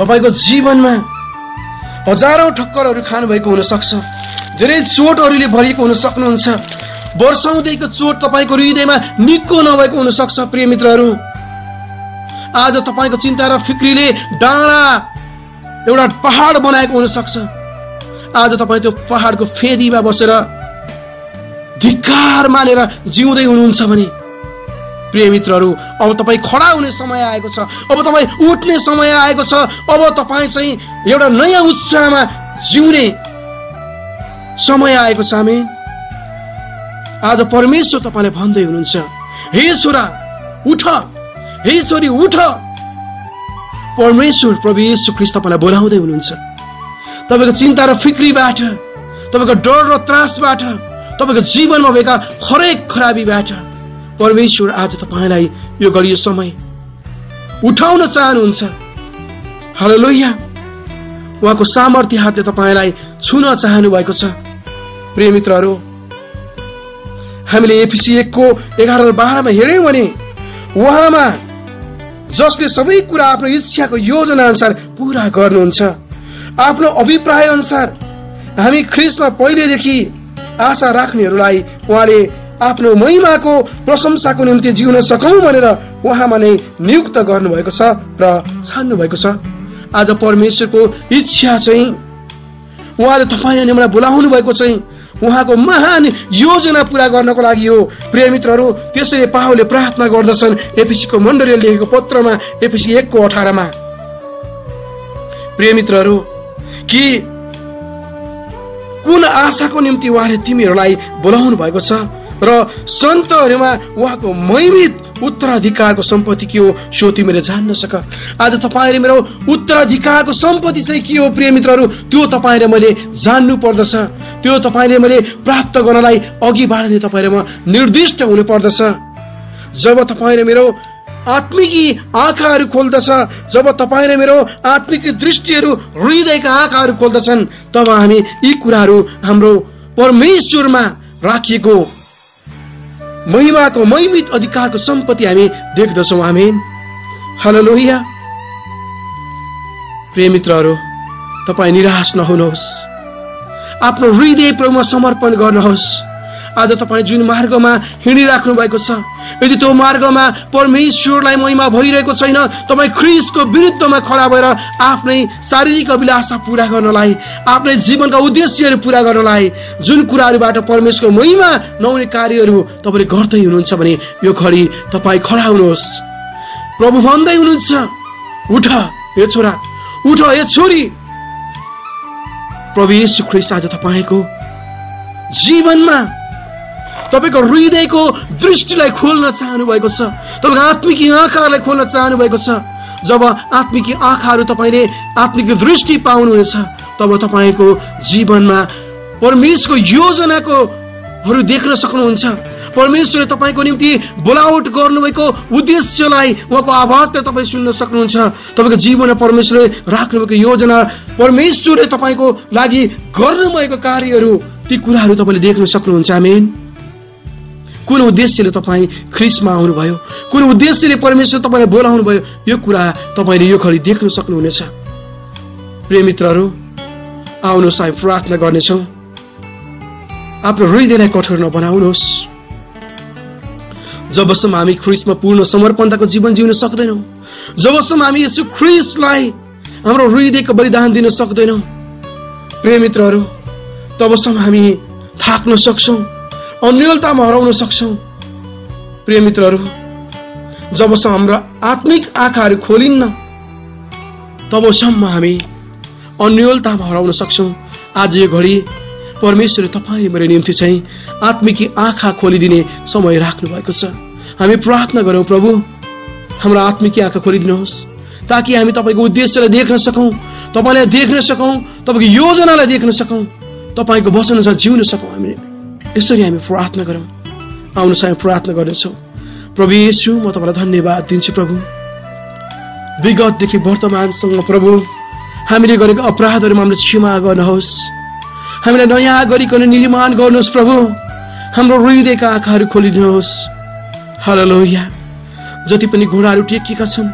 तपाईको जीवनमा हजारौं ठक्करहरु खानु भएको हुन सक्छ। धेरै चोटहरुले भरिएको हुन सक्नुहुन्छ। वर्षौंदेखिको चोट तपाईको हृदयमा निको नभएको हुन सक्छ। प्रिय मित्रहरु, आज तपाईको चिन्ता र फिक्रीले डाँडा एउटा पहाड बनाएको हुन सक्छ। आज तपाई त्यो पहाडको फेदीमा बसेर धिक्कार मानेर जिउँदै हुनुहुन्छ भने प्रिय मित्रहरु, अब तपाई खडा हुने समय आएको छ। अब तपाई उठ्ने समय आएको छ। अब तपाई चाहिँ एउटा नयाँ उत्साहमा जिउने समय आएको छ। हामी आज परमेश्वर तपाईलाई भन्दै हुनुहुन्छ, हे छोरा उठ, हे छोरी उठ। परमेश्वर प्रभु येशू ख्रीष्ट तपाईलाई बोलाउँदै हुनुहुन्छ। तपाईको चिन्ता र फिक्रीबाट, तपाईको डर र त्रासबाट, तपाईको जीवनमा भएका हरेक खराबीबाट परमेश्वर आज तपाईलाई यो घडी, यो समय उठाउन चाहनुहुन्छ। हालेलुया। उहाँको सामर्थ्य हातले तपाईलाई छुन चाहनु भएको छ। प्रिय मित्रहरु, हामीले एफिसी 1:11-12 हेर्यौं भने उहाँमा जसले सबै कुरा आफ्नो इच्छाको योजना अनुसार पूरा गर्नुहुन्छ, आफ्नो अभिप्राय अनुसार हामी ख्रीष्टमा पहिलेदेखि आशा राख्नेहरूलाई उहाँले आफ्नो महिमाको प्रशंसाको निम्ति जिउन सकौं भनेर उहाँमा नै नियुक्त गर्नुभएको छ र छान्नु भएको छ। आज परमेश्वरको इच्छा चाहिँ उहाँले तपाईलाई हामीलाई बोलाउनु भएको चाहिँ उहाँको महान योजना पूरा गर्नको लागि हो। प्रिय मित्रहरु, त्यसैले पावलले प्रार्थना गर्दछन् एफिसीको मण्डलीले लेखेको पत्रमा एफिसी 1:18 प्रिय मित्रहरु, कि कुन आशाको निम्ति उहाँले तिमीहरूलाई बोलाउनु भएको छ र सन्तहरुमा उहाँको महिमित उत्तराधिकारको सम्पत्ति के हो सो तिमीले जान्न सक। आज तपाईले मेरो उत्तराधिकारको सम्पत्ति चाहिँ के हो प्रिय मित्रहरु, त्यो तपाईले मैले जान्नु पर्दछ। त्यो तपाईले मैले प्राप्त गर्नलाई अघि बढ्दै तपाईले म निर्दिष्ट हुनु पर्दछ। जब तपाईले मेरो आत्मिकी आँखाहरु खोल्दछ, जब तपाईले मेरो आत्मिकी दृष्टिहरु हृदयका आँखाहरु खोल्दछन्, तब हामी यी कुराहरु हाम्रो परमेश्वरमा राखिएको महिमाको महिमित अधिकारको सम्पत्ति हामी देख्दछौं। आमेन। हालेलुया। प्रिय मित्रहरु, तपाई निराश नहुनुहोस्। आफ्नो हृदय प्रभुमा समर्पण गर्नुहोस्। आज तपाई जुन मार्गमा हिँडिराख्नु भएको छ, यदि त्यो मार्गमा परमेश्वरलाई महिमा भइरहेको छैन, तपाई ख्रीष्टको विरुद्धमा खडा भएर आफ्नै शारीरिक अभिलाषा पूरा गर्नलाई, आफ्नै जीवनका उद्देश्यहरू पूरा गर्नलाई, जुन कुराहरुबाट परमेश्वरको महिमा नहुने कार्यहरू तपाईले गर्दै हुनुहुन्छ भने यो घडी तपाई खडा हुनुहोस्। प्रभु भन्दै हुनुहुन्छ, उठ हे छोरा, उठ हे छोरी। प्रभु येशू ख्रीष्ट आज तपाईको जीवनमा तपाईको हृदयको दृष्टिलाई खोल्न चाहनु भएको छ। तपाईको आत्मिक आँखाहरूलाई खोल्न चाहनु भएको छ। जब आत्मिक आँखाहरू तपाईले आत्मिक दृष्टि पाउनुहुनेछ, तब तपाईको जीवनमा परमेश्वरको योजनाको हरु देख्न सक्नुहुन्छ। परमेश्वरले तपाईको निम्ति बोलाउट गर्नुभएको उद्देश्यलाई, उहाँको आवाजले तपाई सुन्न सक्नुहुन्छ। तपाईको जीवनमा परमेश्वरले राख्नुभएको योजना, परमेश्वरले तपाईको लागि गर्नुभएको कार्यहरू, ती कुराहरू तपाईले देख्न सक्नुहुन्छ। आमेन। कुन उद्देश्यले तपाई ख्रीष्टमा आउनुभयो, कुन उद्देश्यले परमेश्वर तपाईलाई बोलाउनु भयो, यो कुरा तपाईले यो घडी देख्न सक्नुहुनेछ। प्रिय मित्रहरु, आउनुहोस् हामी प्रार्थना गर्नेछौं। आफ्नो हृदयलाई कठोर नबनाउनुहोस्। जबसम्म हामी ख्रीष्टमा पूर्ण समर्पणताको जीवन जिउन सक्दैनौं, जबसम्म हामी येशू ख्रीष्टलाई हाम्रो हृदयको बलिदान दिन सक्दैनौं, प्रिय मित्रहरु, तबसम्म हामी थाक्न सक्छौं, अन्यलतामा हराउन सक्छौं। प्रिय मित्रहरु, जबसम्म हाम्रो आत्मिक आँखाहरू खोलिन्न तबसम्म हामी अन्योलतामा हराउन सक्छौँ। आज यो घडी परमेश्वरले तपाईले मेरो निम्ति चाहिँ आत्मिक आँखा खोलिदिने समय राख्नु भएको छ। हामी प्रार्थना गरौँ, प्रभु हाम्रो आत्मिक आँखा खोलिदिनुहोस् ताकि हामी तपाईको उद्देश्यलाई देख्न सकौं, तपाईलाई देख्न सकौं, तपाईको योजनालाई देख्न सकौं, तपाईको वचनअनुसार जिउन सकौं। हामी यसरी हामी प्रार्थना गरौँ। आउनुहोस् हामी प्रार्थना गर्नेछौँ। प्रभु येशू, म तपाईलाई धन्यवाद दिन्छु प्रभु, विगतदेखि वर्तमानसम्म प्रभु हामीले गरेको अपराधहरुमा हामीलाई क्षमा गर्नुहोस्, हामीलाई नयाँ गरिकन निर्माण गर्नुहोस् प्रभु, हाम्रो हृदयका आँखाहरू खोलिदिनुहोस्। हालेलुया। जति पनि घुँडाहरू टेकेका छन्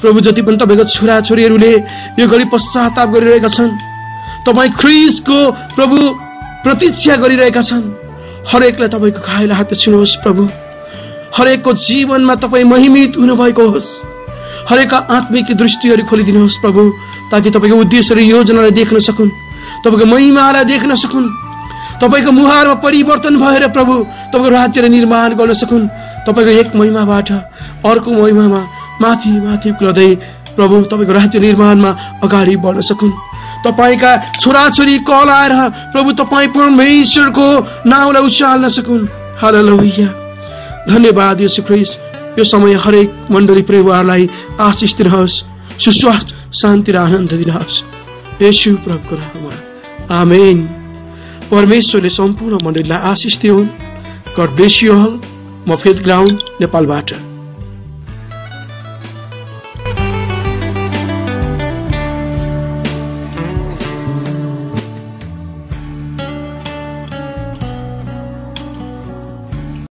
प्रभु, जति पनि तपाईको छोराछोरीहरूले यो घडी पश्चाताप गरिरहेका छन्, तपाई ख्रीष्टको प्रभु प्रतीक्षा गरिरहेका छन्, हरेकलाई तपाईको घाइला हात छुनुहोस् प्रभु, हरेकको जीवनमा तपाई महिमित हुनुभएको होस्, हरेकका आत्मिक दृष्टिहरू खोलिदिनुहोस् प्रभु, ताकि तपाईको उद्देश्य र योजनालाई देख्न सकुन्, तपाईको महिमालाई देख्न सकुन्, तपाईको मुहारमा परिवर्तन भएर प्रभु तपाईको राज्यले निर्माण गर्न सकुन्, तपाईको एक महिमाबाट अर्को महिमामा माथि माथि उक्लदै प्रभु तपाईको राज्य निर्माणमा अगाडि बढ्न सकुन्। तपाईका छोराछोरी कलाएर प्रभु तपाई परमेश्वरको नामलाई उचाल्न सकुन्। हालेलुया। धन्यवाद येशू ख्रीष्ट। यो समय हरेक मण्डली परिवारलाई आशिष दिनुहोस्, सुस्वास्थ्य शान्ति र आनन्द दिनुहोस्। येशू प्रभुको नाममा आमेन। परमेश्वरले सम्पूर्ण मण्डलीलाई आशिष दिउन्। God bless you all. म फेथ ग्राउन्ड नेपालबाट।